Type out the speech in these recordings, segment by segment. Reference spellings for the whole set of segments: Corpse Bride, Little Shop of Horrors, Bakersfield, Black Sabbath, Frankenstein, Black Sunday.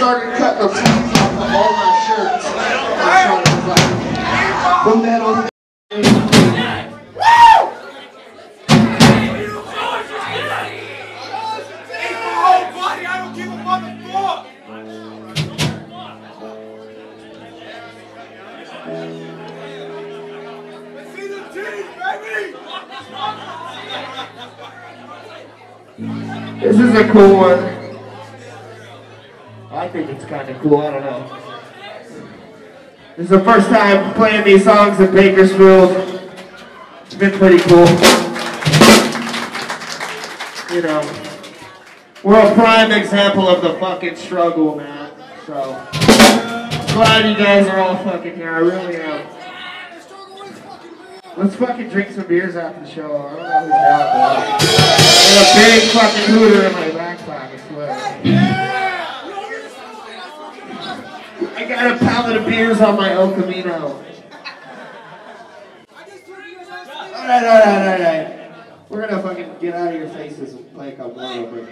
started cutting the sleeves off of all my shirts. From that on this is a cool one. I think it's kind of cool, I don't know. This is the first time playing these songs in Bakersfield. It's been pretty cool. You know, we're a prime example of the fucking struggle, man. So, glad you guys are all fucking here, I really am. Let's fucking drink some beers after the show. I don't know who's out there. And a big fucking hooter in my backpack, I swear. Yeah. I got a pallet of beers on my El Camino. Alright. We're gonna fucking get out of your faces and play a couple more over.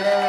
Yeah.